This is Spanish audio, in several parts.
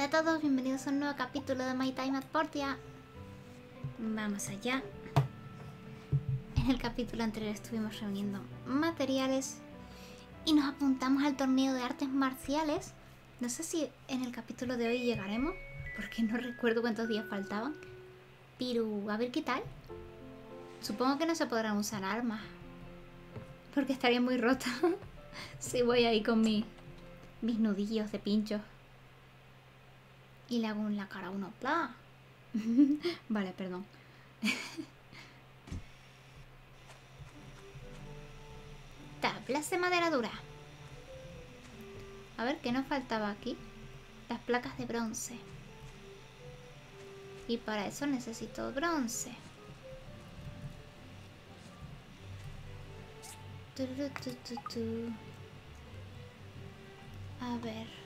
Hola a todos, bienvenidos a un nuevo capítulo de My Time at Portia. Vamos allá. En el capítulo anterior estuvimos reuniendo materiales y nos apuntamos al torneo de artes marciales. No sé si en el capítulo de hoy llegaremos, porque no recuerdo cuántos días faltaban. Pero a ver qué tal. Supongo que no se podrán usar armas, porque estaría muy rota si voy ahí con mis nudillos de pinchos y le hago en la cara a uno. ¡Pla! Vale, perdón. Tablas de madera dura. A ver, ¿qué nos faltaba aquí? Las placas de bronce. Y para eso necesito bronce. A ver.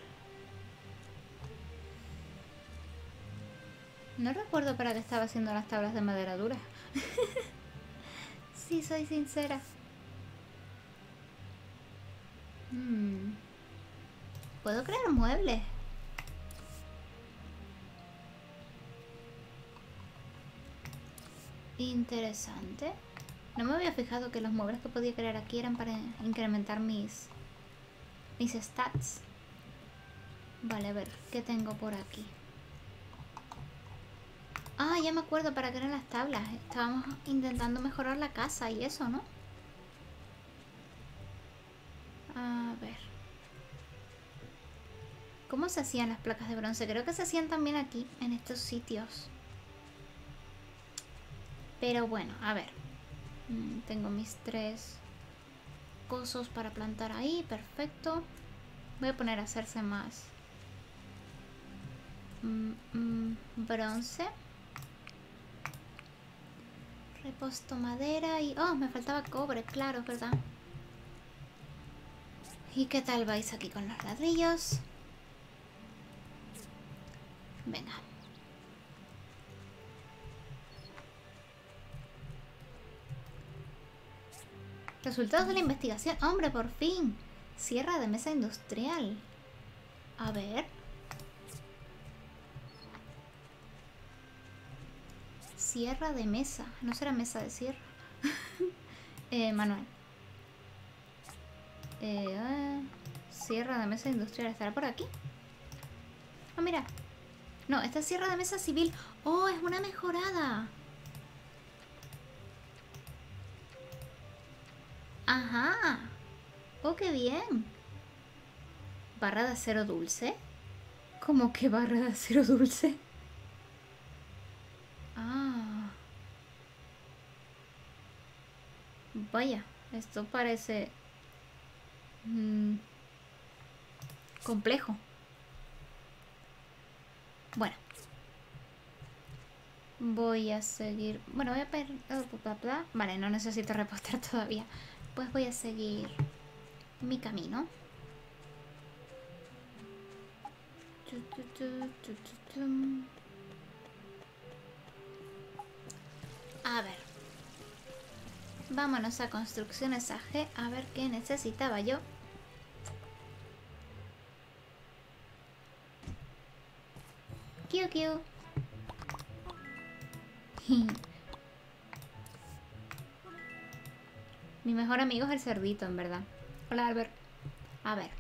No recuerdo para qué estaba haciendo las tablas de madera dura. Sí, soy sincera. ¿Puedo crear muebles? Interesante. No me había fijado que los muebles que podía crear aquí eran para incrementar mis stats. Vale, a ver, ¿qué tengo por aquí? Ah, ya me acuerdo para qué eran las tablas. Estábamos intentando mejorar la casa y eso, ¿no? A ver. ¿Cómo se hacían las placas de bronce? Creo que se hacían también aquí, en estos sitios. Pero bueno, a ver. Tengo mis tres cosos para plantar ahí, perfecto. Voy a poner a hacerse más bronce. Reposto madera y... ¡Oh! Me faltaba cobre, claro, ¿verdad? ¿Y qué tal vais aquí con los ladrillos? Venga. Resultados de la investigación. ¡Hombre, por fin! Sierra de mesa industrial. A ver. Sierra de mesa. No será mesa de sierra. Manuel. Sierra de mesa industrial. ¿Estará por aquí? Ah, mira. No, esta es sierra de mesa civil. ¡Oh, es una mejorada! ¡Ajá! ¡Oh, qué bien! ¿Barra de acero dulce? ¿Cómo que barra de acero dulce? Ah. Vaya, esto parece... complejo. Bueno. Voy a seguir... Bueno, voy a... Vale, no necesito repostar todavía. Pues voy a seguir mi camino. A ver. Vámonos a construcciones AG. A ver qué necesitaba yo. Kiu kiu. Mi mejor amigo es el cerdito, en verdad. Hola, Albert. A ver.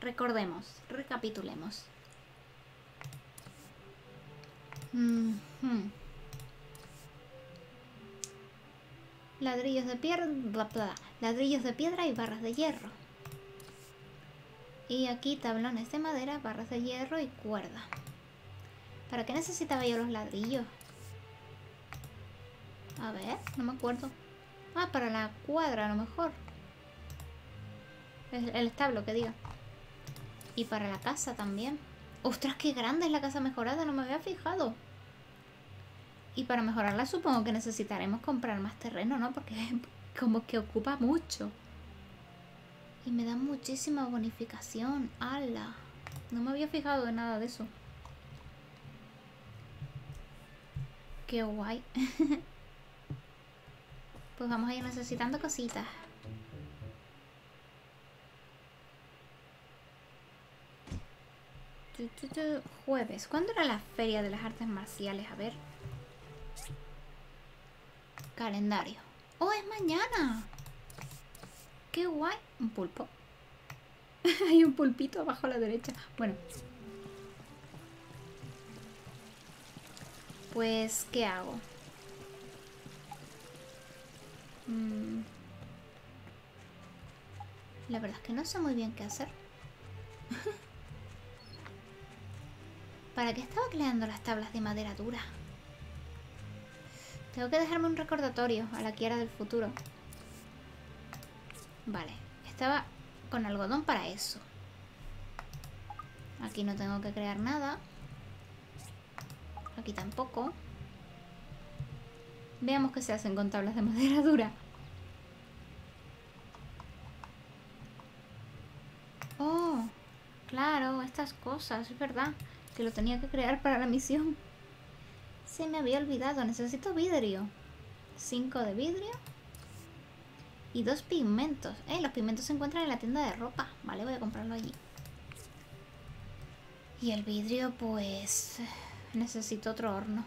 Recordemos, recapitulemos. Ladrillos de piedra, bla, bla. Ladrillos de piedra y barras de hierro. Y aquí tablones de madera, barras de hierro y cuerda. ¿Para qué necesitaba yo los ladrillos? A ver, no me acuerdo. Ah, para la cuadra a lo mejor. El establo, que diga. Y para la casa también. ¡Ostras, qué grande es la casa mejorada! No me había fijado. Y para mejorarla supongo que necesitaremos comprar más terreno, ¿no? Porque como que ocupa mucho. Y me da muchísima bonificación. ¡Hala! No me había fijado en nada de eso. ¡Qué guay! Pues vamos a ir necesitando cositas. Jueves. ¿Cuándo era la Feria de las Artes Marciales? A ver. Calendario. ¡Oh, es mañana! ¡Qué guay! Un pulpo. Hay un pulpito abajo a la derecha. Bueno. Pues, ¿qué hago? La verdad es que no sé muy bien qué hacer. ¿Para qué estaba creando las tablas de madera dura? Tengo que dejarme un recordatorio a la Kiara del futuro. Vale, estaba con algodón para eso. Aquí no tengo que crear nada. Aquí tampoco. Veamos qué se hacen con tablas de madera dura. Oh, claro, estas cosas, es verdad. Que lo tenía que crear para la misión. Se me había olvidado. Necesito vidrio. 5 de vidrio. Y 2 pigmentos. Los pigmentos se encuentran en la tienda de ropa. Vale, voy a comprarlo allí. Y el vidrio, pues... necesito otro horno.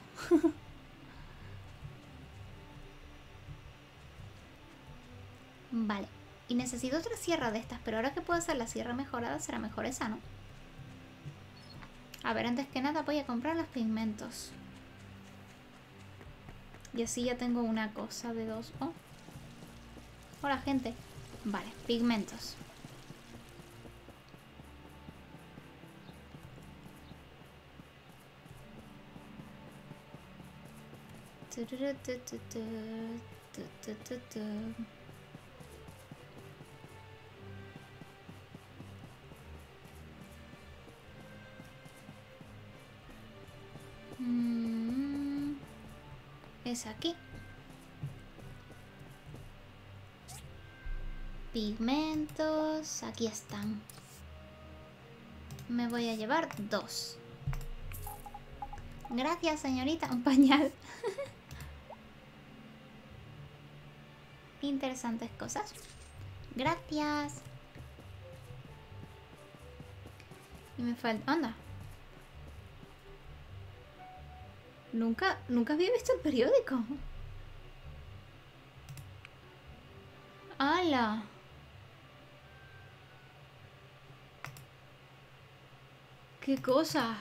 Vale. Y necesito otra sierra de estas. Pero ahora que puedo hacer la sierra mejorada, será mejor esa, ¿no? A ver, antes que nada voy a comprar los pigmentos. Y así ya tengo una cosa de dos. Oh. Hola, gente. Vale, pigmentos. Es aquí. Pigmentos. Aquí están. Me voy a llevar 2. Gracias, señorita. Un pañal. Interesantes cosas. Gracias. Y me falta... anda. Nunca había visto el periódico. ¡Hala! ¡Qué cosa!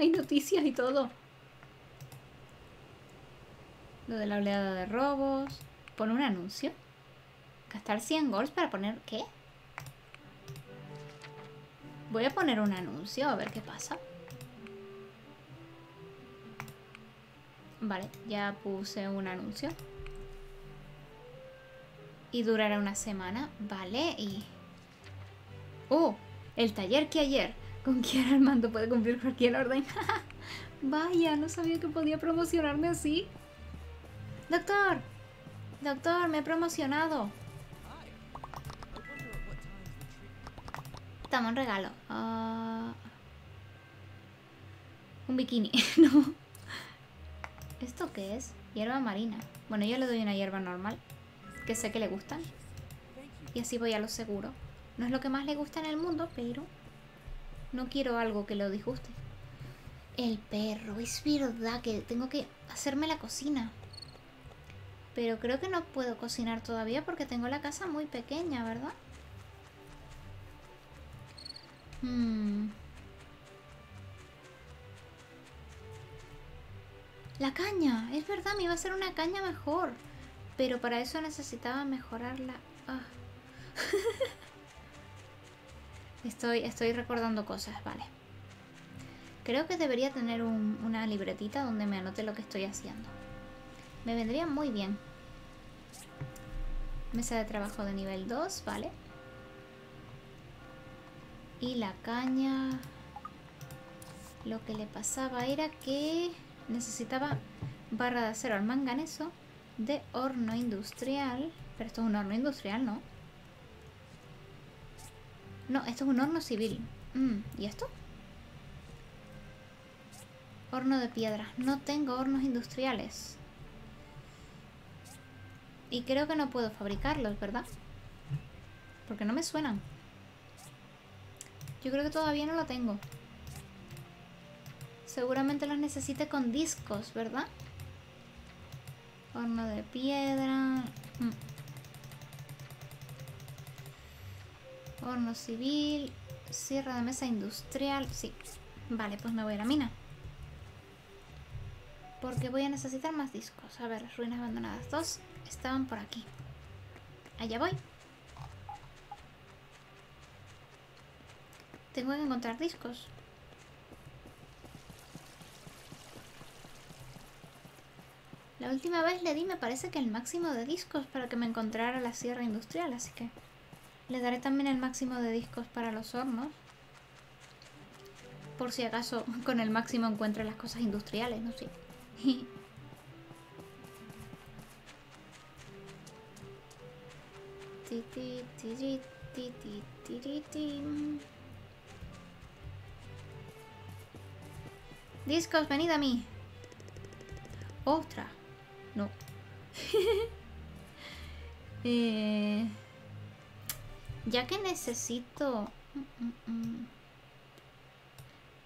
Hay noticias y todo. Lo de la oleada de robos. Pon un anuncio. Gastar 100 golds para poner... ¿qué? Voy a poner un anuncio a ver qué pasa. Vale, ya puse un anuncio. Y durará una semana. Vale, y... ¡oh! El taller que ayer. Con Kiara al mando puede cumplir cualquier orden. Vaya, no sabía que podía promocionarme así. ¡Doctor! ¡Doctor, me he promocionado! Toma un regalo. Un bikini. No. ¿Esto qué es? Hierba marina. Bueno, yo le doy una hierba normal, que sé que le gustan. Y así voy a lo seguro. No es lo que más le gusta en el mundo, pero no quiero algo que lo disguste. El perro. Es verdad que tengo que hacerme la cocina. Pero creo que no puedo cocinar todavía porque tengo la casa muy pequeña, ¿verdad? La caña, es verdad, me iba a hacer una caña mejor. Pero para eso necesitaba mejorarla. Ah. Estoy recordando cosas, vale. Creo que debería tener una libretita donde me anote lo que estoy haciendo. Me vendría muy bien. Mesa de trabajo de nivel 2, vale. Y la caña... lo que le pasaba era que... necesitaba barra de acero al manganeso de horno industrial. Pero esto es un horno industrial, ¿no? No, esto es un horno civil. ¿Y esto? Horno de piedra. No tengo hornos industriales. Y creo que no puedo fabricarlos, ¿verdad? Porque no me suenan. Yo creo que todavía no lo tengo. Seguramente los necesite con discos, ¿verdad? Horno de piedra. Horno civil. Sierra de mesa industrial. Sí. Vale, pues me voy a la mina. Porque voy a necesitar más discos. A ver, las ruinas abandonadas. 2 estaban por aquí. Allá voy. Tengo que encontrar discos. La última vez le di, me parece que el máximo de discos para que me encontrara la sierra industrial, así que le daré también el máximo de discos para los hornos. Por si acaso con el máximo encuentre las cosas industriales, no sé. Discos, venid a mí. Otra. No. Ya que necesito...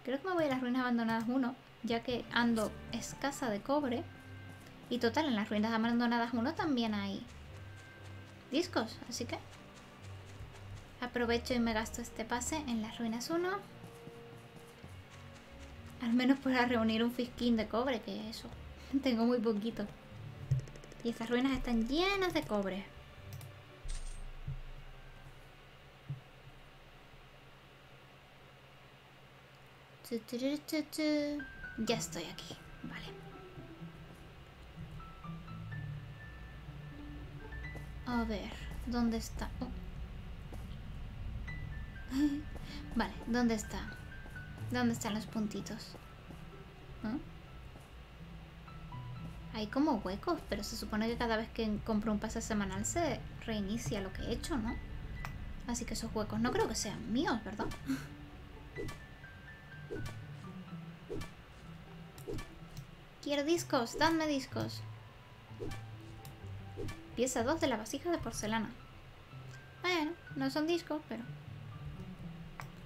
Creo que me voy a las ruinas abandonadas 1, ya que ando escasa de cobre. Y total, en las ruinas abandonadas 1 también hay discos, así que aprovecho y me gasto este pase en las ruinas 1. Al menos para reunir un fisquín de cobre, que eso, tengo muy poquito. Y estas ruinas están llenas de cobre. Ya estoy aquí, vale. A ver, ¿dónde está? Oh. Vale, ¿dónde está? ¿Dónde están los puntitos? ¿Ah? Hay como huecos, pero se supone que cada vez que compro un pase semanal se reinicia lo que he hecho, ¿no? Así que esos huecos no creo que sean míos, ¿verdad? Quiero discos, dadme discos. Pieza 2 de la vasija de porcelana. Bueno, no son discos, pero...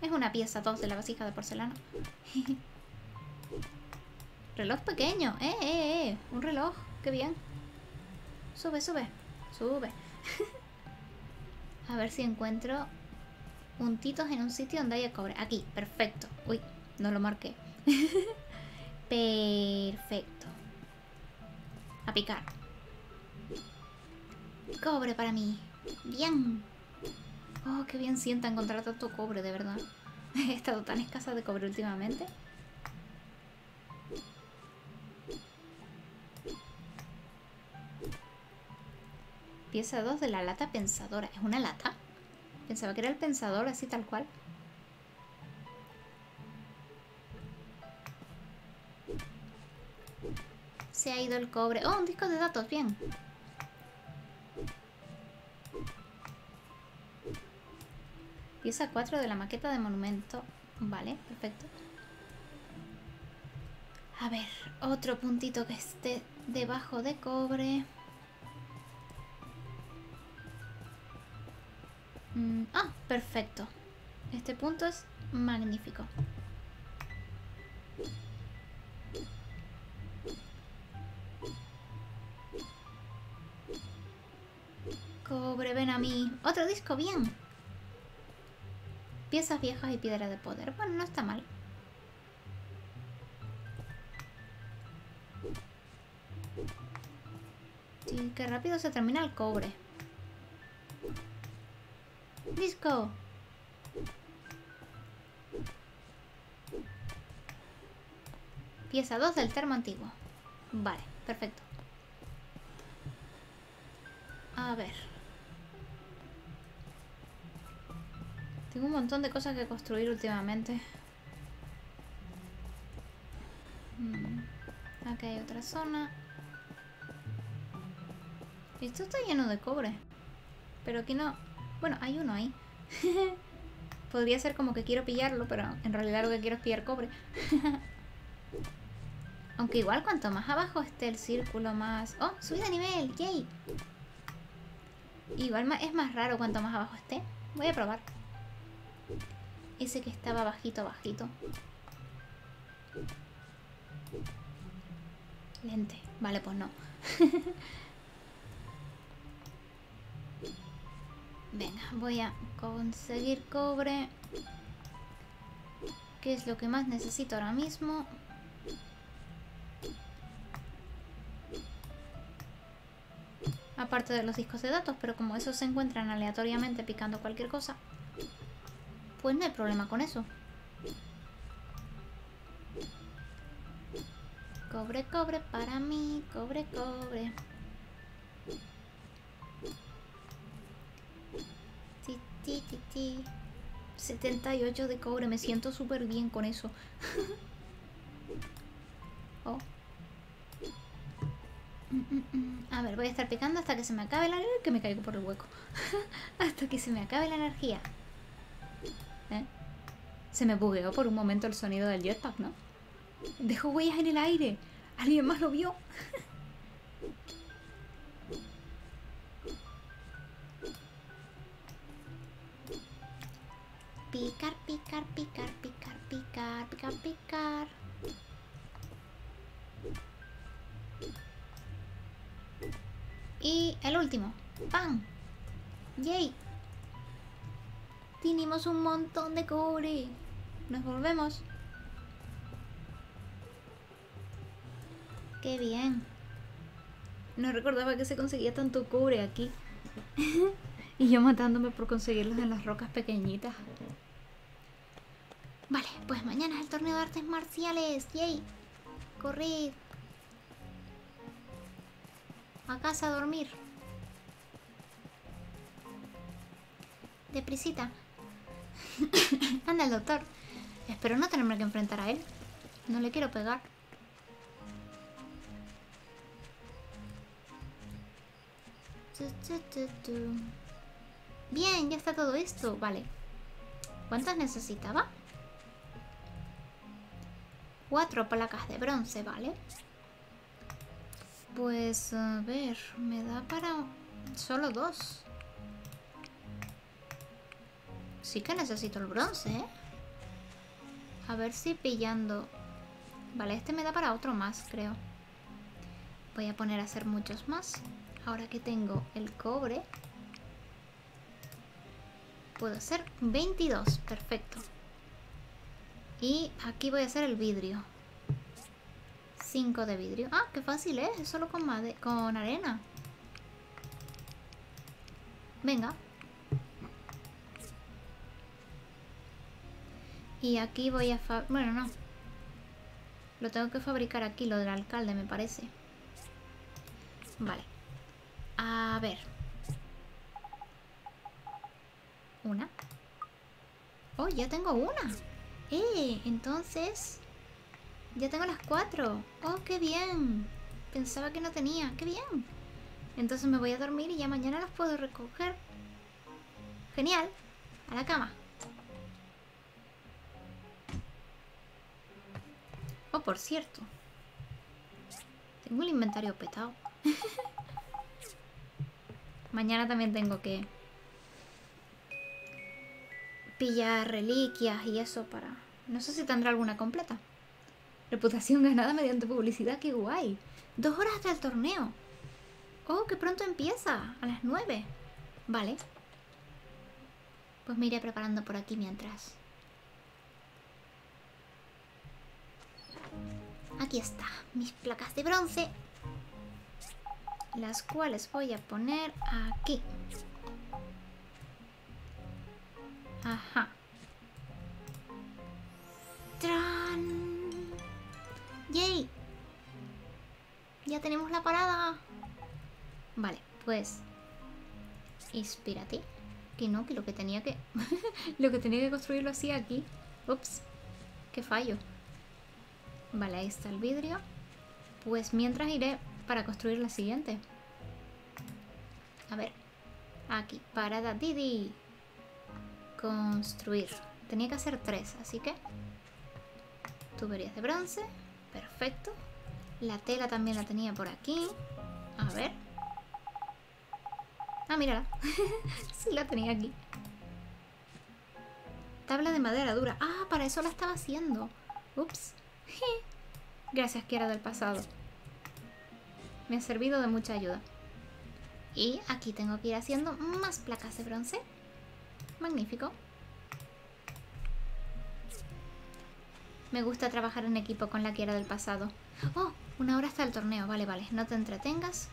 es una pieza 2 de la vasija de porcelana. Reloj pequeño, un reloj, qué bien. Sube, sube, sube. A ver si encuentro puntitos en un sitio donde haya cobre. Aquí, perfecto. Uy, no lo marqué. Perfecto. A picar. Cobre para mí. Bien. Oh, qué bien sienta encontrar tanto cobre, de verdad. He estado tan escasa de cobre últimamente. Pieza 2 de la lata pensadora. ¿Es una lata? Pensaba que era el pensador, así tal cual. Se ha ido el cobre. Oh, un disco de datos, bien. Pieza 4 de la maqueta de monumento. Vale, perfecto. A ver, otro puntito que esté debajo de cobre. Ah, perfecto. Este punto es magnífico. Cobre, ven a mí. Otro disco, bien. Piezas viejas y piedra de poder. Bueno, no está mal. Sí, qué rápido se termina el cobre. Disco. Pieza 2 del termo antiguo. Vale, perfecto. A ver. Tengo un montón de cosas que construir últimamente. Acá hay otra zona. Esto está lleno de cobre. Pero aquí no... bueno, hay uno ahí. Podría ser como que quiero pillarlo, pero en realidad lo que quiero es pillar cobre. Aunque igual cuanto más abajo esté el círculo más... ¡oh! ¡Subí de nivel! ¡Yay! Igual es más raro cuanto más abajo esté. Voy a probar. Ese que estaba bajito, bajito. Lente. Vale, pues no. Venga, voy a conseguir cobre. ¿Qué es lo que más necesito ahora mismo? Aparte de los discos de datos, pero como esos se encuentran aleatoriamente picando cualquier cosa, pues no hay problema con eso. Cobre, cobre para mí, cobre, cobre. Ti, ti, ti, ti. 78 de cobre, me siento súper bien con eso. Oh. A ver, voy a estar picando hasta que se me acabe la energía. Que me caigo por el hueco. Hasta que se me acabe la energía. ¿Eh? Se me bugueó por un momento el sonido del jetpack, ¿no? Dejó huellas en el aire. ¿Alguien más lo vio? Picar, picar, picar, picar, picar, picar, picar. Y el último. ¡Pam! ¡Yay! Tenemos un montón de cobre. Nos volvemos. ¡Qué bien! No recordaba que se conseguía tanto cobre aquí. Y yo matándome por conseguirlos en las rocas pequeñitas. Vale, pues mañana es el torneo de artes marciales. ¡Yay! ¡Corrid! A casa a dormir. Deprisita. Anda el doctor. Espero no tenerme que enfrentar a él. No le quiero pegar. Bien, ya está todo esto. Vale. ¿Cuántas necesitaba? 4 placas de bronce, vale. Pues a ver, me da para solo 2. Sí que necesito el bronce, ¿eh? A ver si pillando. Vale, este me da para otro más, creo. Voy a poner a hacer muchos más. Ahora que tengo el cobre, puedo hacer 22, perfecto. Y aquí voy a hacer el vidrio. 5 de vidrio. Ah, qué fácil es solo con arena. Venga. Y aquí voy a... Bueno, no. Lo tengo que fabricar aquí, lo del alcalde, me parece. Vale. A ver. Una. Oh, ya tengo una. Entonces... Ya tengo las 4. Oh, qué bien. Pensaba que no tenía. Qué bien. Entonces me voy a dormir y ya mañana las puedo recoger. Genial. A la cama. Oh, por cierto. Tengo el inventario petado. Mañana también tengo que... pillar reliquias y eso para... No sé si tendrá alguna completa. Reputación ganada mediante publicidad, qué guay. 2 horas hasta el torneo. Oh, que pronto empieza. A las 9. Vale. Pues me iré preparando por aquí mientras. Aquí está. Mis placas de bronce. Las cuales voy a poner aquí. Ajá. ¡Tran! ¡Yay! ¡Ya tenemos la parada! Vale, pues... Inspírate. Que no, que lo que tenía que... lo que tenía que construir lo hacía aquí. Ups. ¡Qué fallo! Vale, ahí está el vidrio. Pues mientras iré para construir la siguiente. A ver. Aquí. Parada Didi. Construir. Tenía que hacer 3, así que... Tuberías de bronce. Perfecto. La tela también la tenía por aquí. A ver. Ah, mírala. Sí, la tenía aquí. Tabla de madera dura. Ah, para eso la estaba haciendo. Ups. Gracias, Kiara del pasado. Me ha servido de mucha ayuda. Y aquí tengo que ir haciendo más placas de bronce. Magnífico. Me gusta trabajar en equipo con la Kiara del pasado. ¡Oh! Una hora hasta el torneo. Vale, vale. No te entretengas.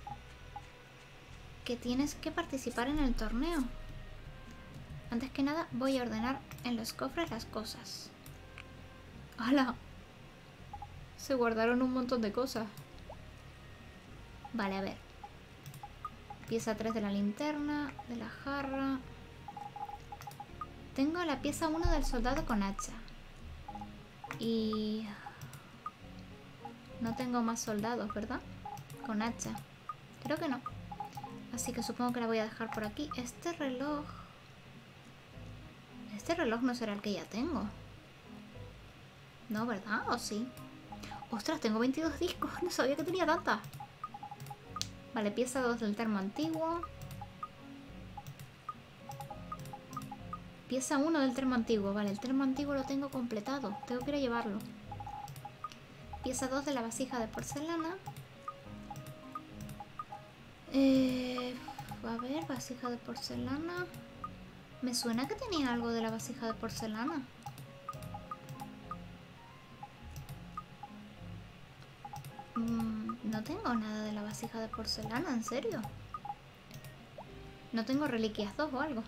Que tienes que participar en el torneo. Antes que nada, voy a ordenar en los cofres las cosas. ¡Hola! Se guardaron un montón de cosas. Vale, a ver. Pieza 3 de la linterna, de la jarra. Tengo la pieza 1 del soldado con hacha. Y... no tengo más soldados, ¿verdad? Con hacha. Creo que no. Así que supongo que la voy a dejar por aquí. Este reloj... este reloj no será el que ya tengo. No, ¿verdad? ¿O sí? ¡Ostras! Tengo 22 discos. No sabía que tenía tantas. Vale, pieza 2 del termo antiguo. Pieza 1 del termo antiguo. Vale, el termo antiguo lo tengo completado. Tengo que ir a llevarlo. Pieza 2 de la vasija de porcelana. A ver, vasija de porcelana. Me suena que tenía algo de la vasija de porcelana. No tengo nada de la vasija de porcelana, ¿en serio? No tengo reliquias 2 o algo.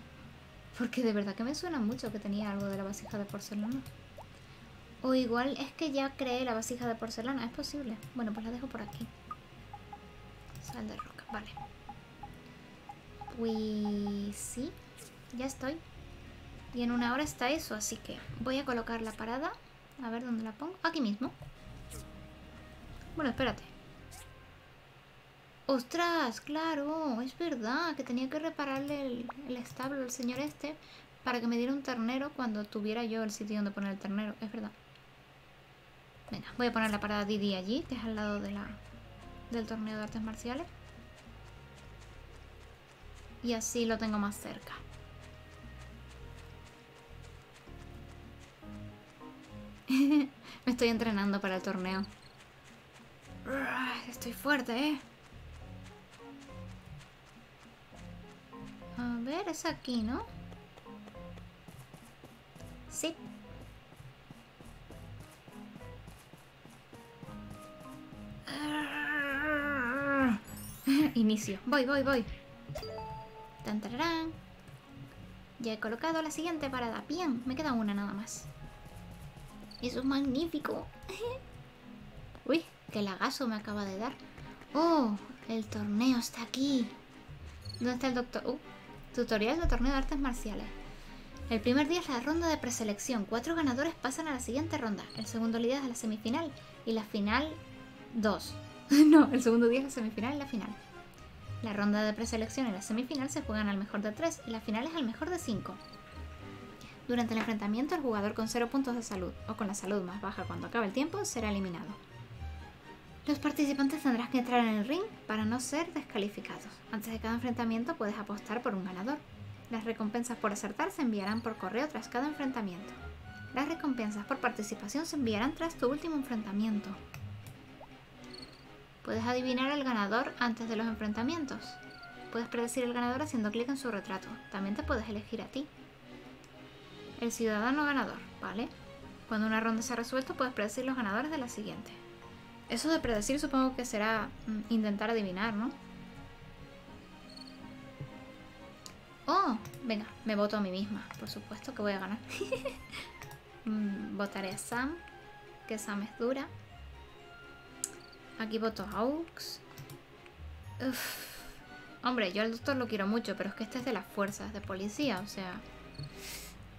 Porque de verdad que me suena mucho que tenía algo de la vasija de porcelana. O igual es que ya creé la vasija de porcelana, es posible. Bueno, pues la dejo por aquí. Sal de roca, vale. Pues sí, ya estoy. Y en una hora está eso, así que voy a colocar la parada. A ver dónde la pongo. Aquí mismo. Bueno, espérate. ¡Ostras! ¡Claro! Es verdad que tenía que repararle el establo al señor este para que me diera un ternero cuando tuviera yo el sitio donde poner el ternero. Es verdad. Venga, voy a poner la parada Didi allí, que es al lado de del torneo de artes marciales. Y así lo tengo más cerca. Me estoy entrenando para el torneo. Estoy fuerte, ¿eh? A ver, es aquí, ¿no? Sí. Inicio. Voy. Tantarán. Ya he colocado la siguiente parada. Bien, me queda una nada más. Eso es magnífico. Uy, qué lagazo me acaba de dar. Oh, el torneo está aquí. ¿Dónde está el doctor? Tutorial de torneo de artes marciales. El primer día es la ronda de preselección. 4 ganadores pasan a la siguiente ronda. El segundo día es la semifinal. Y la final 2. No, el segundo día es la semifinal y la final. La ronda de preselección y la semifinal se juegan al mejor de 3 y la final es al mejor de 5. Durante el enfrentamiento, el jugador con 0 puntos de salud o con la salud más baja cuando acabe el tiempo será eliminado. Los participantes tendrán que entrar en el ring para no ser descalificados. Antes de cada enfrentamiento puedes apostar por un ganador. Las recompensas por acertar se enviarán por correo tras cada enfrentamiento. Las recompensas por participación se enviarán tras tu último enfrentamiento. Puedes adivinar al ganador antes de los enfrentamientos. Puedes predecir al ganador haciendo clic en su retrato. También te puedes elegir a ti. El ciudadano ganador, ¿vale? Cuando una ronda se ha resuelto, puedes predecir los ganadores de la siguiente. Eso de predecir supongo que será intentar adivinar, ¿no? ¡Oh! Venga, me voto a mí misma. Por supuesto que voy a ganar. Votaré a Sam, que Sam es dura. Aquí voto a Ux. Uf. Hombre, yo al doctor lo quiero mucho, pero es que este es de las fuerzas de policía, o sea...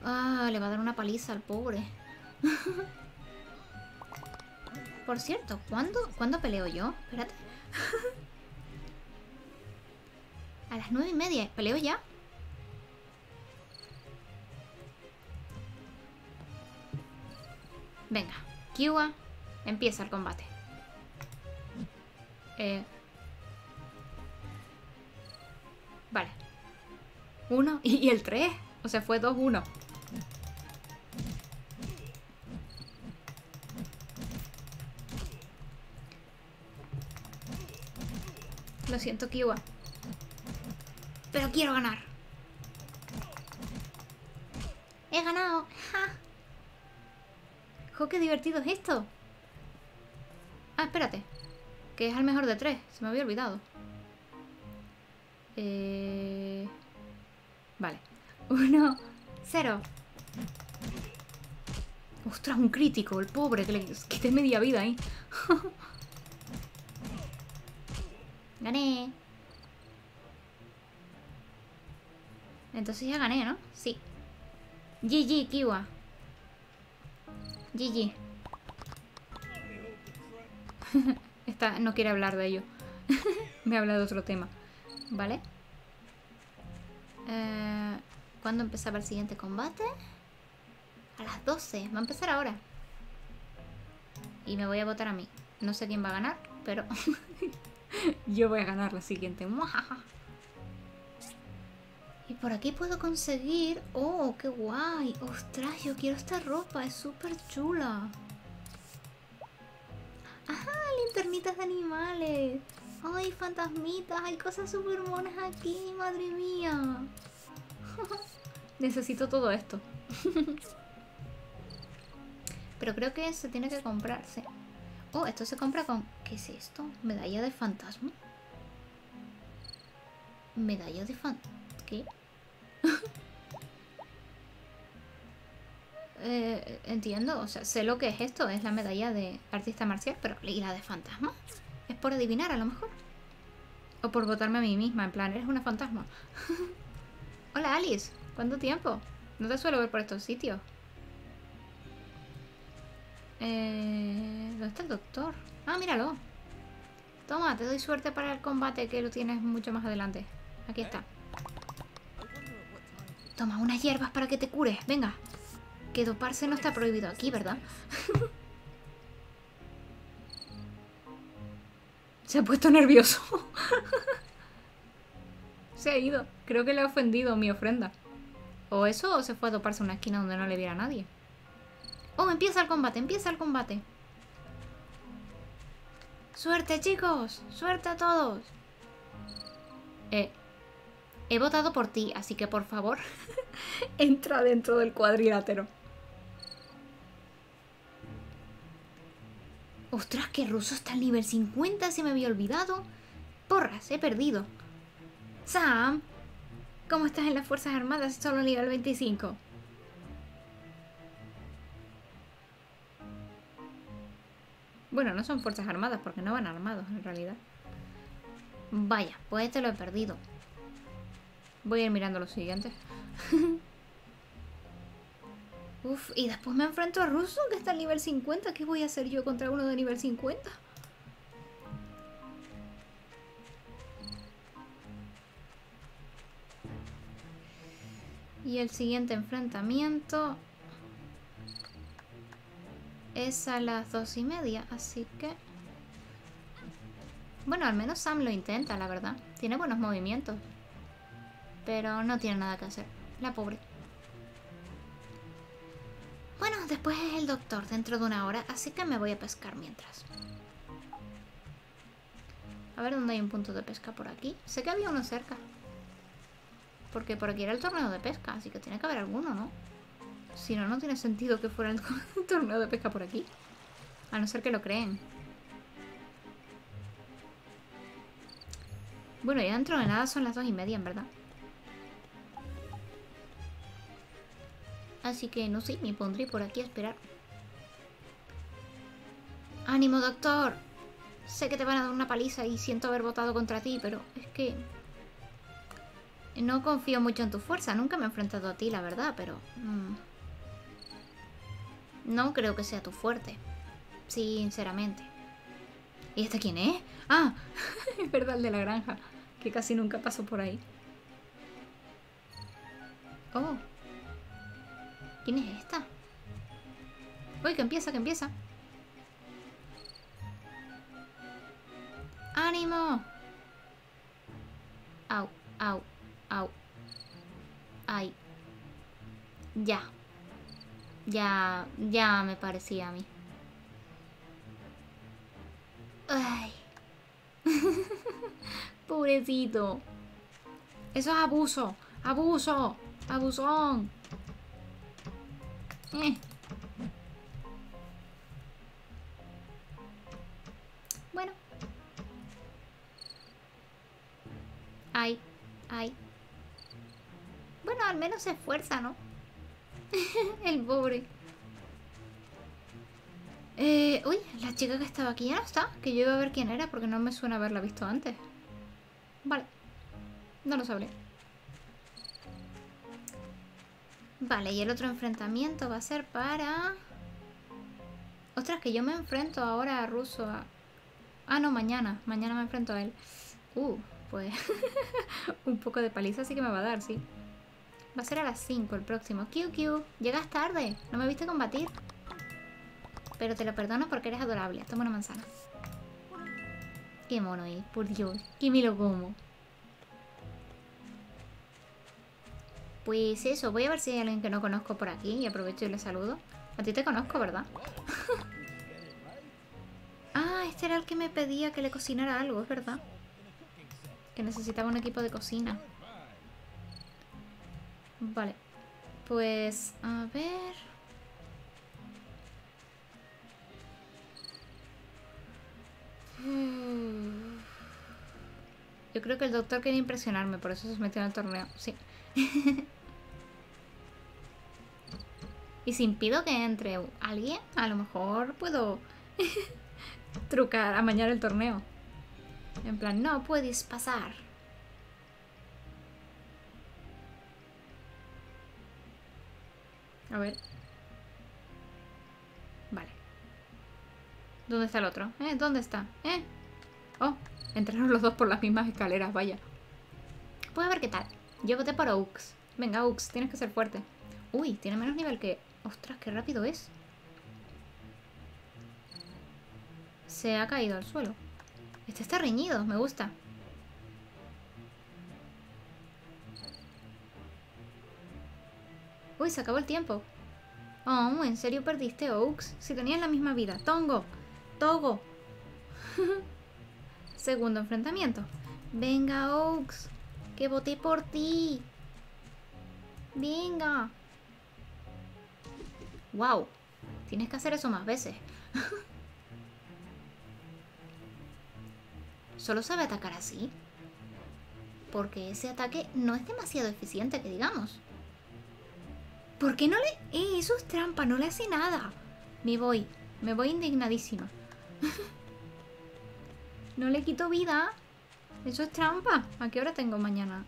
ah, le va a dar una paliza al pobre. Por cierto, ¿cuándo peleo yo? Espérate. A las 9:30. ¿Peleo ya? Venga, Qiwa, empieza el combate. Vale. 1 y el 3. O sea, fue 2-1. Lo siento, Qiwa. Pero quiero ganar. ¡He ganado! ¡Ja! ¡Jo, qué divertido es esto! Ah, espérate. Que es al mejor de tres. Se me había olvidado. Vale. 1-0. ¡Ostras, un crítico! El pobre, que le quité media vida ahí. Gané. Entonces ya gané, ¿no? Sí. GG, Qiwa. GG. Esta no quiere hablar de ello. Me habla de otro tema. ¿Vale? ¿Cuándo empezaba el siguiente combate? A las 12. Va a empezar ahora. Y me voy a votar a mí. No sé quién va a ganar, pero... yo voy a ganar la siguiente. Y por aquí puedo conseguir... ¡Oh, qué guay! ¡Ostras, yo quiero esta ropa! Es súper chula. ¡Ajá! Linternitas de animales. ¡Ay, fantasmitas! Hay cosas súper monas aquí. ¡Madre mía! Necesito todo esto. Pero creo que se tiene que comprarse. Oh, esto se compra con... ¿Qué es esto? ¿Medalla de fantasma? ¿Medalla de fantasma? ¿Qué? Entiendo, o sea, sé lo que es esto. Es la medalla de artista marcial. Pero, ¿y la de fantasma? Es por adivinar, a lo mejor. O por votarme a mí misma, en plan, eres una fantasma. Hola, Alice. ¿Cuánto tiempo? No te suelo ver por estos sitios. ¿Dónde está el doctor? Ah, míralo. Toma, te doy suerte para el combate, que lo tienes mucho más adelante. Aquí está. Toma, unas hierbas para que te cures. Venga. Que doparse no está prohibido aquí, ¿verdad? Se ha puesto nervioso. Se ha ido. Creo que le ha ofendido mi ofrenda. O eso, o se fue a doparse a una esquina donde no le viera a nadie. ¡Oh, empieza el combate! ¡Empieza el combate! ¡Suerte, chicos! ¡Suerte a todos! He votado por ti, así que por favor, entra dentro del cuadrilátero. ¡Ostras, que Russo está en nivel 50! ¡Se me había olvidado! ¡Porras, he perdido! ¡Sam! ¿Cómo estás en las Fuerzas Armadas? Solo nivel 25. Bueno, no son fuerzas armadas porque no van armados en realidad. Vaya, pues te lo he perdido. Voy a ir mirando los siguientes. Uf, y después me enfrento a Russo, que está al nivel 50. ¿Qué voy a hacer yo contra uno de nivel 50? Y el siguiente enfrentamiento... es a las 2:30, así que... bueno, al menos Sam lo intenta, la verdad. Tiene buenos movimientos. Pero no tiene nada que hacer. La pobre. Bueno, después es el doctor dentro de una hora, así que me voy a pescar mientras. A ver dónde hay un punto de pesca por aquí. Sé que había uno cerca. Porque por aquí era el torneo de pesca, así que tiene que haber alguno, ¿no? Si no, no tiene sentido que fuera el torneo de pesca por aquí. A no ser que lo creen. Bueno, ya dentro de nada son las 2:30, en verdad. Así que no sé, me pondré por aquí a esperar. ¡Ánimo, doctor! Sé que te van a dar una paliza y siento haber votado contra ti, pero es que... no confío mucho en tu fuerza. Nunca me he enfrentado a ti, la verdad, pero... no creo que sea tu fuerte, sinceramente. ¿Y este quién es? Ah, es verdad, el de la granja, que casi nunca paso por ahí. Oh, ¿quién es esta? Uy, que empieza, que empieza. ¡Ánimo! Au, au, au. Ay. Ya. Ya me parecía a mí. Ay. Pobrecito. Eso es abuso. Abuso. Abusón. Bueno. Ay. Ay. Bueno, al menos se esfuerza, ¿no? El pobre. Uy, la chica que estaba aquí ya no está. Que yo iba a ver quién era porque no me suena haberla visto antes. Vale. No lo sabré. Vale, y el otro enfrentamiento va a ser para... Ostras, que yo me enfrento ahora a Russo. Ah, no, mañana. Mañana me enfrento a él. Pues... un poco de paliza sí que me va a dar, sí. Va a ser a las 5 el próximo. QQ, llegas tarde. No me viste combatir. Pero te lo perdono porque eres adorable. Toma una manzana. Qué mono es, por Dios. Que me lo como. Pues eso, voy a ver si hay alguien que no conozco por aquí. Y aprovecho y le saludo. A ti te conozco, ¿verdad? Ah, este era el que me pedía que le cocinara algo, es verdad. Que necesitaba un equipo de cocina. Vale. Pues, a ver... Yo creo que el doctor quería impresionarme, por eso se metió en el torneo. Sí. Y si impido que entre alguien, a lo mejor puedo trucar, amañar el torneo. En plan, no puedes pasar. A ver. Vale. ¿Dónde está el otro? ¿Dónde está? Oh, entraron los dos por las mismas escaleras, vaya. Pues a ver qué tal. Yo voté por Oaks. Venga, Oaks, tienes que ser fuerte. Uy, tiene menos nivel que... Ostras, qué rápido es. Se ha caído al suelo. Este está reñido, me gusta. Uy, se acabó el tiempo. Oh, ¿en serio perdiste, Oaks? Si tenías la misma vida. Tongo. Togo. Segundo enfrentamiento. Venga, Oaks. Que voté por ti. Venga. Wow. Tienes que hacer eso más veces. Solo sabe atacar así. Porque ese ataque no es demasiado eficiente, que digamos. ¿Por qué no le...? Eso es trampa, no le hace nada. Me voy indignadísima. No le quito vida. Eso es trampa. ¿A qué hora tengo mañana?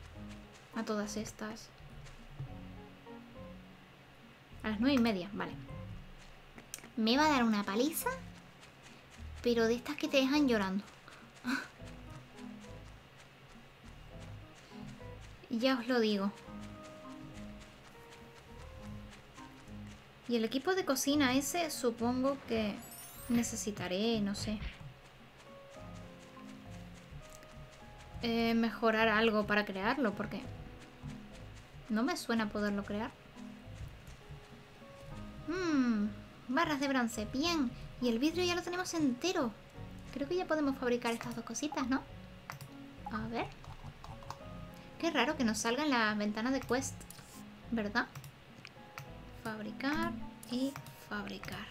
A todas estas. A las 9:30, vale. Me va a dar una paliza. Pero de estas que te dejan llorando. Ya os lo digo. Y el equipo de cocina ese supongo que necesitaré, no sé. Mejorar algo para crearlo, porque no me suena poderlo crear. Barras de bronce, bien. Y el vidrio ya lo tenemos entero. Creo que ya podemos fabricar estas dos cositas, ¿no? A ver. Qué raro que nos salga en la ventana de quest, ¿verdad? Fabricar y fabricar.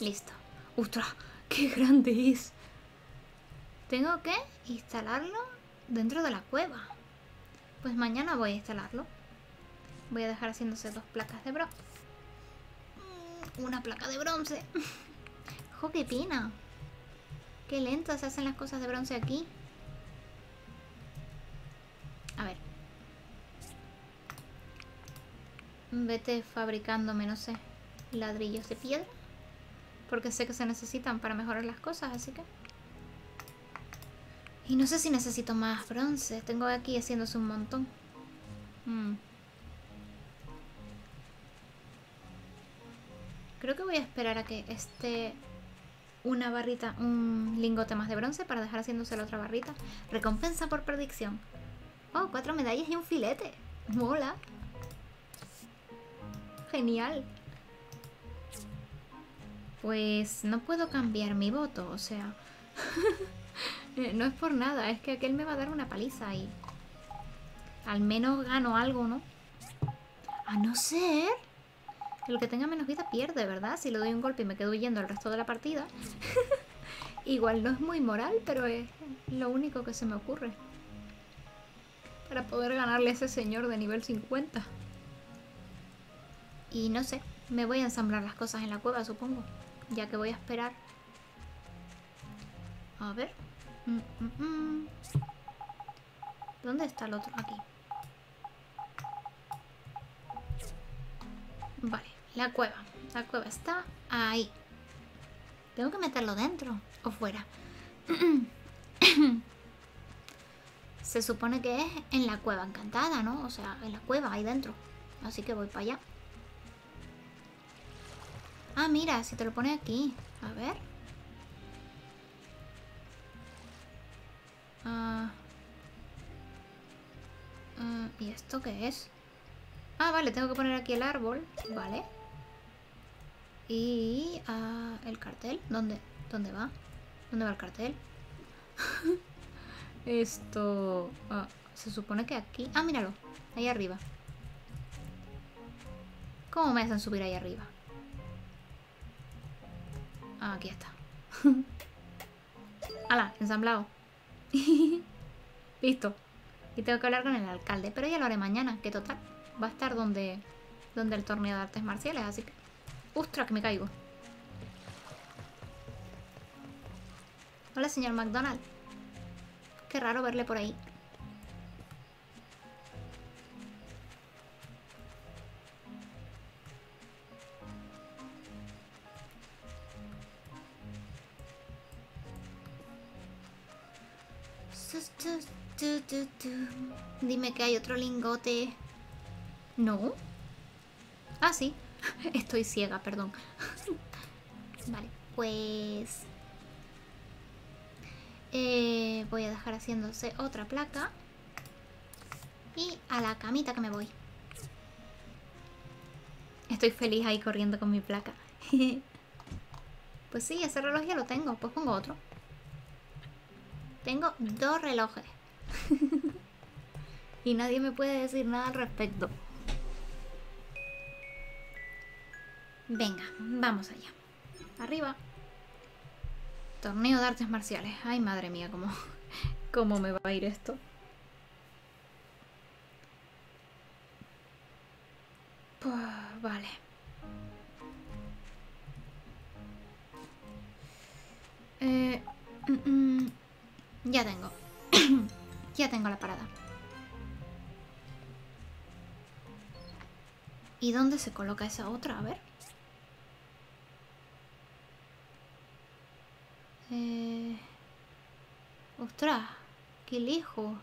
Listo. ¡Ostras! ¡Qué grande es! Tengo que instalarlo dentro de la cueva. Pues mañana voy a instalarlo. Voy a dejar haciéndose dos placas de bronce. Una placa de bronce. ¡Jo, qué pena! ¡Qué lento se hacen las cosas de bronce aquí! A ver. Vete fabricándome, no sé, ladrillos de piedra. Porque sé que se necesitan para mejorar las cosas, así que... Y no sé si necesito más bronce. Tengo aquí haciéndose un montón. Creo que voy a esperar a que esté una barrita, un lingote más de bronce para dejar haciéndose la otra barrita. Recompensa por predicción. Oh, 4 medallas y un filete. Mola. Genial. Pues no puedo cambiar mi voto, o sea... No es por nada, es que aquel me va a dar una paliza y al menos gano algo, ¿no? A no ser que el que tenga menos vida pierde, ¿verdad? Si le doy un golpe y me quedo huyendo el resto de la partida. Igual no es muy moral, pero es lo único que se me ocurre para poder ganarle a ese señor de nivel 50. Y no sé, me voy a ensamblar las cosas en la cueva, supongo, ya que voy a esperar. A ver. ¿Dónde está el otro? Aquí. Vale, la cueva. La cueva está ahí. ¿Tengo que meterlo dentro o fuera? Se supone que es en la cueva encantada, ¿no? O sea, en la cueva, ahí dentro. Así que voy para allá. Ah, mira, si te lo pone aquí. A ver. ¿Y esto qué es? Ah, vale, tengo que poner aquí el árbol. Vale. Y el cartel. ¿Dónde va? ¿Dónde va el cartel? Esto... se supone que aquí... Ah, míralo. Ahí arriba. ¿Cómo me hacen subir ahí arriba? Ah, aquí está. ¡Hala! Ensamblado. Listo. Y tengo que hablar con el alcalde, pero ya lo haré mañana, que total va a estar donde el torneo de artes marciales, así que... ¡Ostras, que me caigo! Hola, señor McDonald. Qué raro verle por ahí. Dime que hay otro lingote. ¿No? Ah, sí. Estoy ciega, perdón. Vale, pues... voy a dejar haciéndose otra placa. Y a la camita que me voy. Estoy feliz ahí corriendo con mi placa. Pues sí, ese reloj ya lo tengo. Pues pongo otro. Tengo dos relojes. Y nadie me puede decir nada al respecto. Venga, vamos allá. Arriba. Torneo de artes marciales. Ay, madre mía, cómo me va a ir esto. Pues vale. Ya tengo. Ya tengo la parada. ¿Y dónde se coloca esa otra? A ver. ¡Ostras! ¡Qué lejos!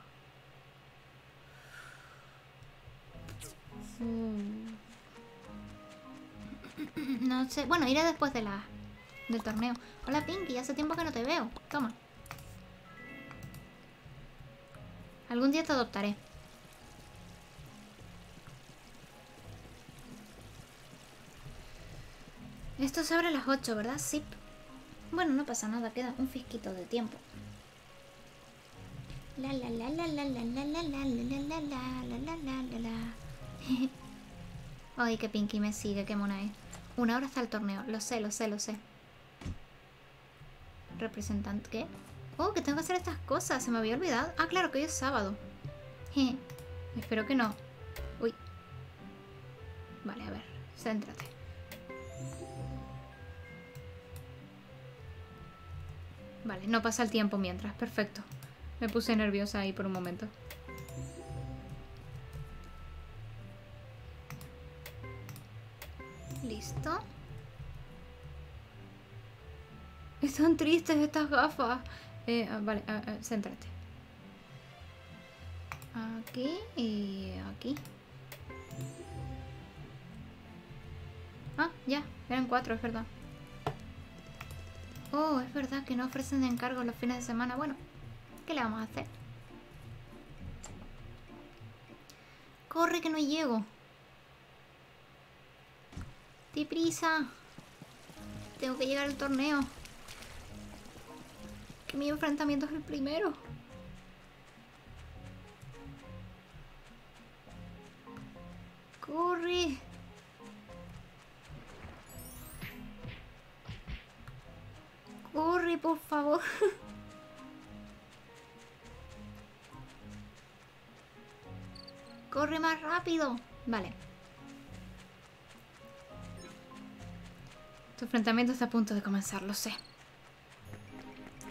No sé... Bueno, iré después de del torneo. Hola, Pinky. Hace tiempo que no te veo. Toma. Algún día te adoptaré. Esto se abre a las 8, ¿verdad? Sí. Bueno, no pasa nada, queda un fisquito de tiempo. La la la la la la la la la la la la la la. Ay, que Pinky me sigue, qué mona es. Una hora hasta el torneo, lo sé, lo sé, lo sé. Representante, ¿qué? Oh, que tengo que hacer estas cosas, se me había olvidado. Ah, claro, que hoy es sábado. Espero que no. Uy. Vale, a ver, céntrate. Vale, no pasa el tiempo mientras, perfecto. Me puse nerviosa ahí por un momento. Listo. Están tristes estas gafas. Vale, céntrate. Aquí y aquí. Ah, ya, eran 4, es verdad. Oh, es verdad que no ofrecen encargos los fines de semana. Bueno, ¿qué le vamos a hacer? Corre, que no llego. ¡Di prisa! Tengo que llegar al torneo. que mi enfrentamiento es el primero. Corre. Corre, por favor. Corre más rápido. Vale. Tu enfrentamiento está a punto de comenzar, lo sé.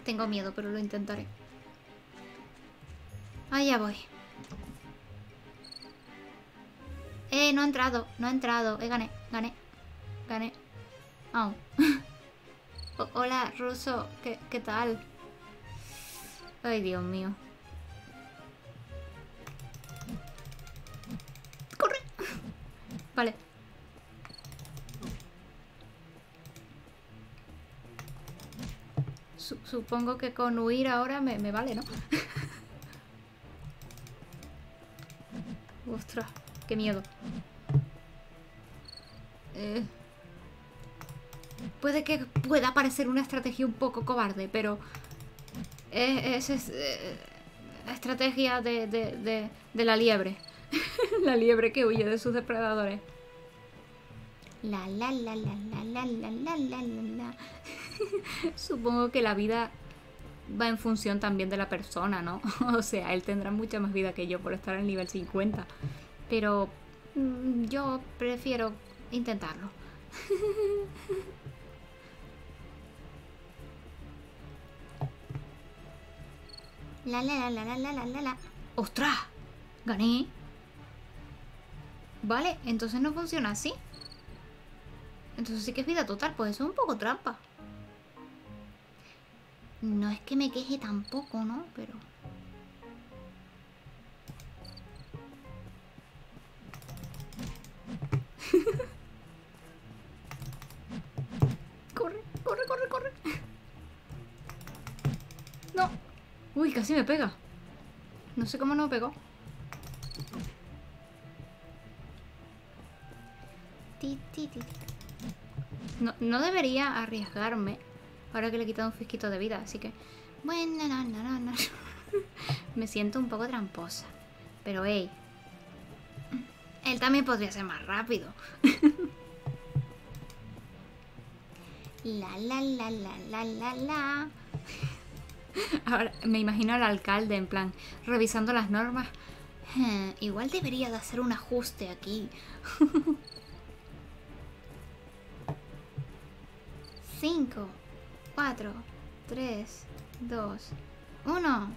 Tengo miedo, pero lo intentaré. Allá voy. No he entrado, no he entrado. Gané. Oh. Hola, Russo, ¿qué tal? Ay, Dios mío. ¡Corre! Vale. Supongo que con huir ahora me vale, ¿no? Ostras, qué miedo. Puede que pueda parecer una estrategia un poco cobarde, pero es la estrategia de la liebre. La liebre que huye de sus depredadores. La la la la la la la la la la. Supongo que la vida va en función también de la persona, ¿no? O sea, él tendrá mucha más vida que yo por estar en nivel 50. Pero yo prefiero intentarlo. La la la la la la la la. ¡Ostras! Gané. Vale, entonces no funciona así. Entonces sí que es vida total, pues eso es un poco trampa. No es que me queje tampoco, ¿no? Pero... Corre, corre, corre, corre. No. Uy, casi me pega. No sé cómo no me pegó. No debería arriesgarme. Ahora que le he quitado un fisquito de vida, así que... Bueno, no. Me siento un poco tramposa. Pero, hey. Él también podría ser más rápido. La, la, la, la, la, la, la. Ahora, me imagino al alcalde, en plan, revisando las normas. Igual debería de hacer un ajuste aquí. Cinco. 4, 3, 2, 1.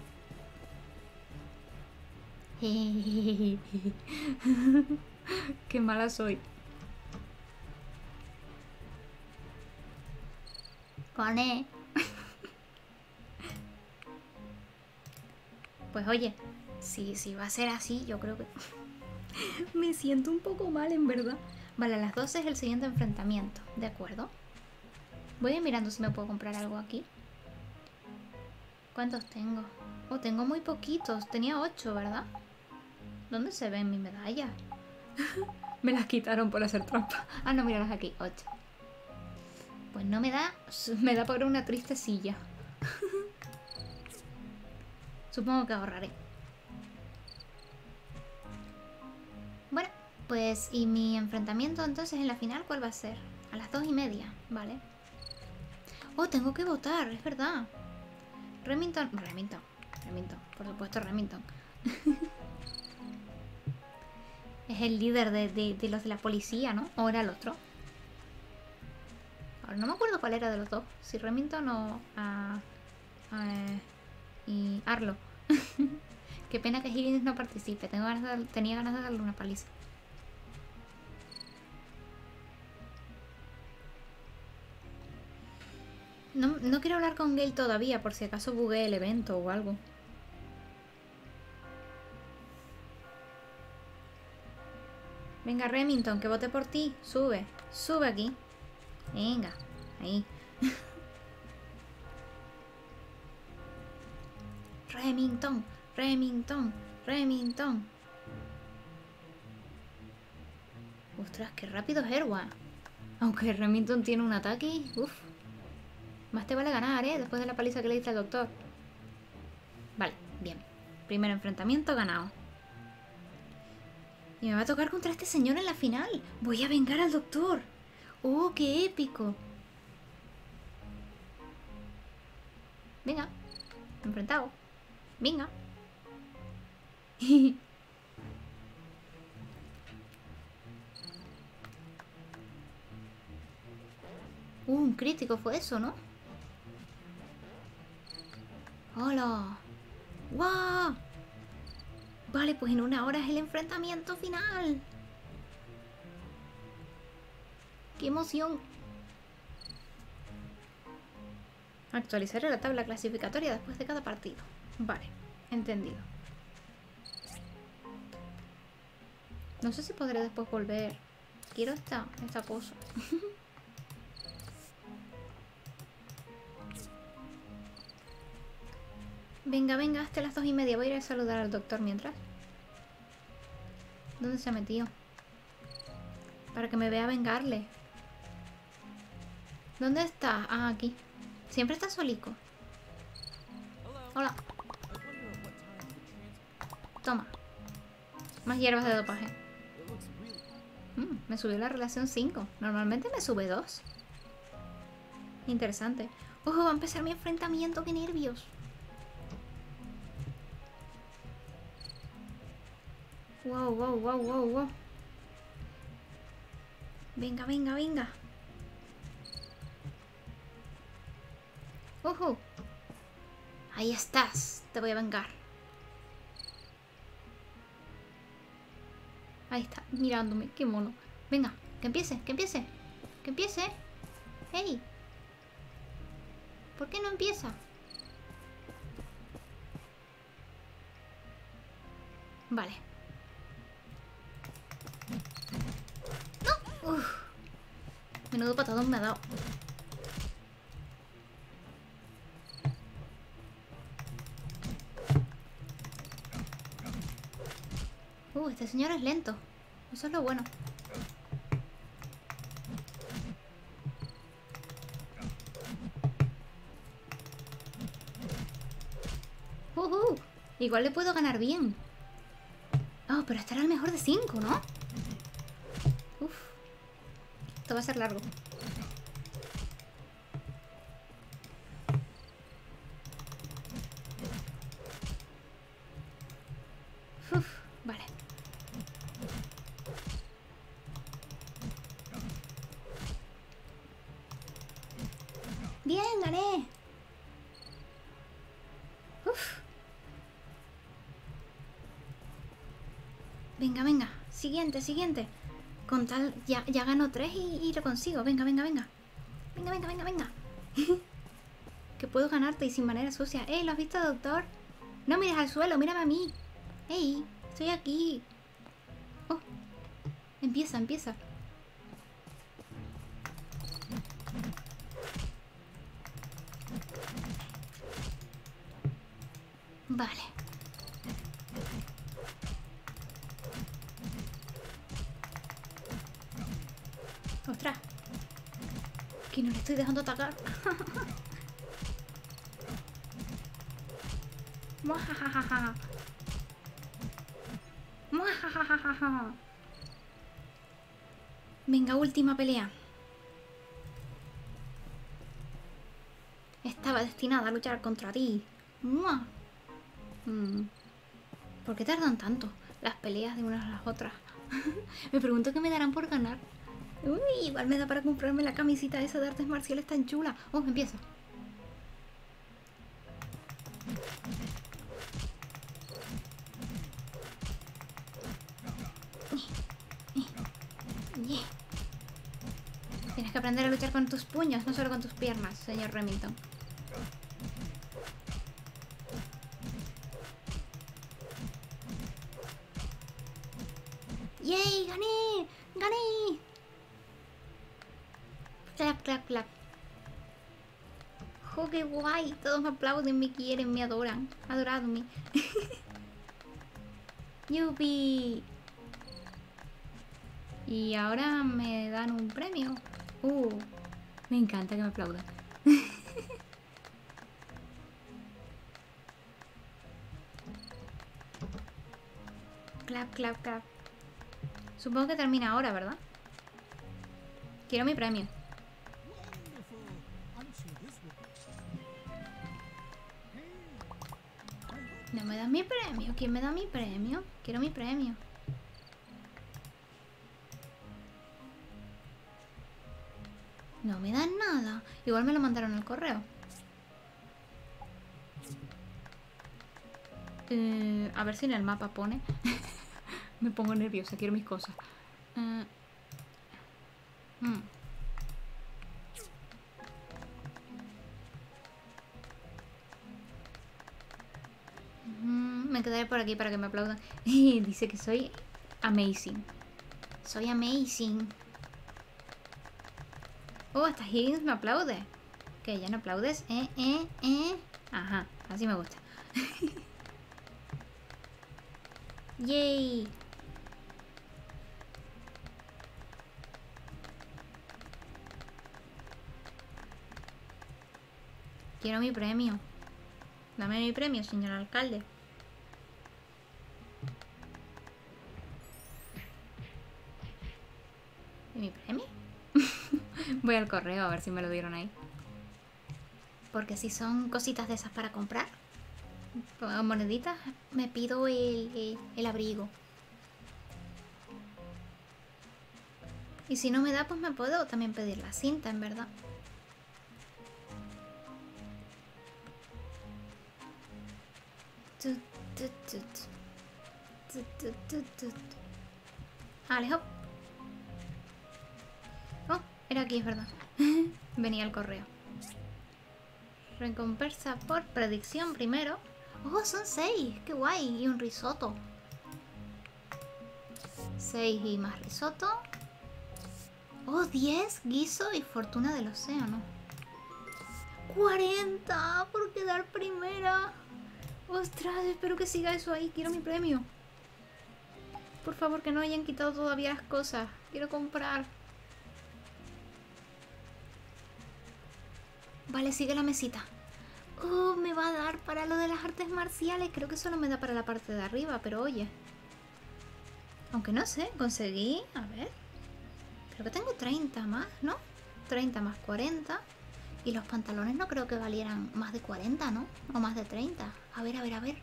Qué mala soy. Coné. Pues oye, si va a ser así, yo creo que... Me siento un poco mal, en verdad. Vale, a las 12 es el siguiente enfrentamiento, ¿de acuerdo? Voy a ir mirando si me puedo comprar algo aquí. ¿Cuántos tengo? Oh, tengo muy poquitos. Tenía 8, ¿verdad? ¿Dónde se ven mis medallas? Me las quitaron por hacer trampa. Ah, no, míralas aquí. 8. Pues no me da... Me da por una triste silla. Supongo que ahorraré. Bueno, pues... ¿Y mi enfrentamiento entonces en la final cuál va a ser? A las 2:30. Vale. Oh, tengo que votar, es verdad. Remington, por supuesto Remington. Es el líder de los de la policía, ¿no? ¿O era el otro? Ahora no me acuerdo cuál era de los dos. Si Remington o... y Arlo. Qué pena que Higgins no participe. Tenía ganas de darle una paliza. No quiero hablar con Gale todavía, por si acaso bugué el evento o algo. Venga, Remington, que vote por ti. Sube, sube aquí. Venga, ahí. Remington. Ostras, qué rápido es Herwa. Aunque Remington tiene un ataque, uff. Más te vale ganar, ¿eh? Después de la paliza que le diste al doctor. Vale, bien. Primer enfrentamiento ganado. Y me va a tocar contra este señor en la final. Voy a vengar al doctor. ¡Oh, qué épico! Venga. Enfrentado. Venga. Un crítico fue eso, ¿no? ¡Hola! ¡Guau! ¡Wow! Vale, pues en una hora es el enfrentamiento final. ¡Qué emoción! Actualizaré la tabla clasificatoria después de cada partido. Vale, entendido. No sé si podré después volver. Quiero esta cosa. Venga, venga, hasta las 2:30. Voy a ir a saludar al doctor mientras. ¿Dónde se ha metido? Para que me vea vengarle. ¿Dónde está? Ah, aquí. Siempre está solico. Hola. Toma. Más hierbas de dopaje. Me subió la relación 5. Normalmente me sube 2. Interesante. Ojo, va a empezar mi enfrentamiento. ¡Qué nervios! Wow, wow, wow, wow, wow. Venga, venga, venga. ¡Ojo! Ahí estás. Te voy a vengar. Ahí está, mirándome. Qué mono. Venga, que empiece, que empiece. Que empiece. ¡Hey! ¿Por qué no empieza? Vale. Uf, menudo patadón me ha dado. Este señor es lento. Eso es lo bueno. Igual le puedo ganar bien. Oh, pero estará el mejor de 5, ¿no? Esto va a ser largo. Uf, vale. Bien, gané. Uf. Venga, venga. Siguiente, siguiente. Con tal, ya gano 3 y lo consigo. Venga, venga, venga. Venga, venga, venga, venga. Que puedo ganarte y sin manera sucia. ¡Ey! ¿Lo has visto, doctor? No mires al suelo, mírame a mí. ¡Ey! Estoy aquí. Oh. Empieza, empieza. Vale. ¡Ostras! Que no le estoy dejando atacar. ¡Muajajajaja! ¡Muajajajaja! Venga, última pelea. Estaba destinada a luchar contra ti. ¡Mua! ¿Por qué tardan tanto las peleas de unas a las otras? Me pregunto qué me darán por ganar. Uy, igual me da para comprarme la camisita esa de artes marciales tan chula. Oh, empieza. Tienes que aprender a luchar con tus puños, no solo con tus piernas, señor Remington. ¡Yay! ¡Gané! ¡Gané! Clap, clap, clap. ¡Oh, qué guay! Todos me aplauden, me quieren, me adoran. Adoradme. ¡Yupi! Y ahora me dan un premio. Me encanta que me aplaudan. Clap, clap, clap. Supongo que termina ahora, ¿verdad? Quiero mi premio. No me das mi premio. ¿Quién me da mi premio? Quiero mi premio. No me dan nada. Igual me lo mandaron al correo. A ver si en el mapa pone. Me pongo nerviosa, quiero mis cosas. Me quedaré por aquí para que me aplaudan. Dice que soy amazing. Soy amazing. Oh, hasta Higgins me aplaude. ¿Qué? ¿Ya no aplaudes? Ajá, así me gusta. Yay. Quiero mi premio. Dame mi premio, señor alcalde. ¿Y mi premio? Voy al correo a ver si me lo dieron ahí. Porque si son cositas de esas para comprar, moneditas, me pido el abrigo. Y si no me da, pues me puedo también pedir la cinta, en verdad. Alejo. Oh, era aquí, es verdad. Venía al correo. Recompensa por predicción primero. Oh, son 6, qué guay. Y un risotto. 6 y más risotto. Oh, 10, guiso y fortuna del océano. 40 por quedar primera. Ostras, espero que siga eso ahí. Quiero mi premio. Por favor, que no hayan quitado todavía las cosas. Quiero comprar. Vale, sigue la mesita. Oh, me va a dar para lo de las artes marciales. Creo que solo me da para la parte de arriba, pero oye. Aunque no sé, conseguí... A ver... Creo que tengo 30 más, ¿no? 30 más 40. Y los pantalones no creo que valieran más de 40, ¿no? O más de 30. A ver, a ver, a ver.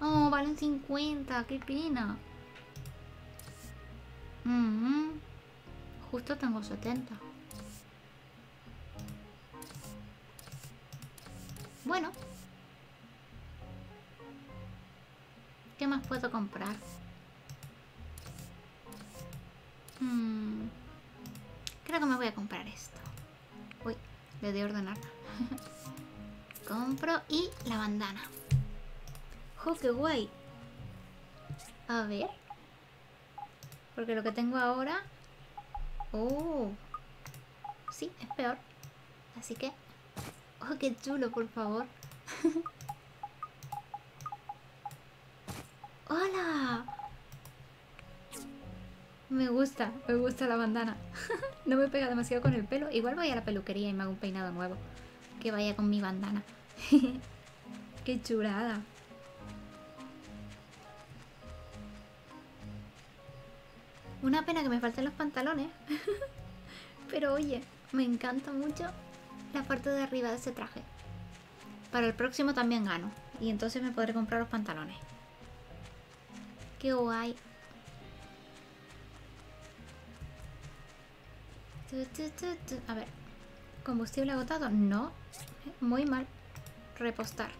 Oh, valen 50. Qué pena. Justo tengo 70. Bueno. ¿Qué más puedo comprar? Creo que me voy a comprar esto. Uy, le di a ordenar. Compro y la bandana. ¡Jo, qué guay! A ver. Porque lo que tengo ahora... Oh, sí, es peor. Así que... Oh, qué chulo, por favor. ¡Hola! Me gusta la bandana. No me pega demasiado con el pelo. Igual voy a la peluquería y me hago un peinado nuevo. Que vaya con mi bandana. ¡Qué chulada! Una pena que me falten los pantalones. Pero oye, me encanta mucho la parte de arriba de ese traje. Para el próximo también gano. Y entonces me podré comprar los pantalones. ¡Qué guay! A ver. ¿Combustible agotado? No. Muy mal. Repostar.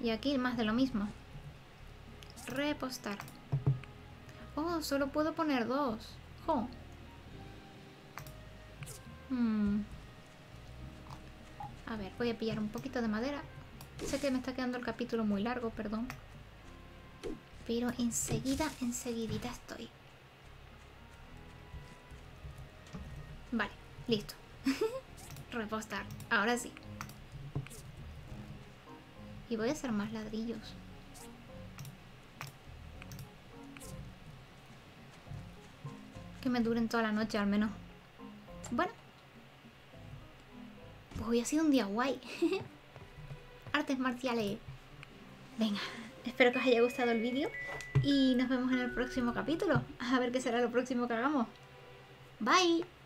Y aquí más de lo mismo. Repostar. Oh, solo puedo poner 2. Oh. A ver, voy a pillar un poquito de madera. Sé que me está quedando el capítulo muy largo, perdón. Pero enseguida, enseguidita estoy. Vale, listo. Repostar, ahora sí. Y voy a hacer más ladrillos. Que me duren toda la noche al menos. Bueno, pues hoy ha sido un día guay. Artes marciales. Venga, espero que os haya gustado el vídeo y nos vemos en el próximo capítulo. A ver qué será lo próximo que hagamos. Bye.